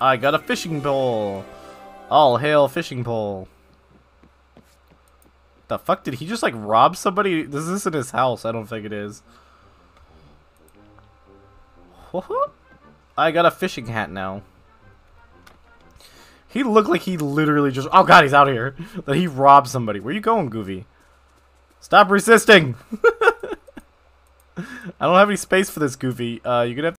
I got a fishing pole. All hail fishing pole. The fuck, did he just like rob somebody? This isn't his house. I don't think it is. I got a fishing hat now. He looked like he literally just... Oh god, he's out of here. That he robbed somebody. Where you going, Goofy? Stop resisting! I don't have any space for this, Goofy. You're gonna have to...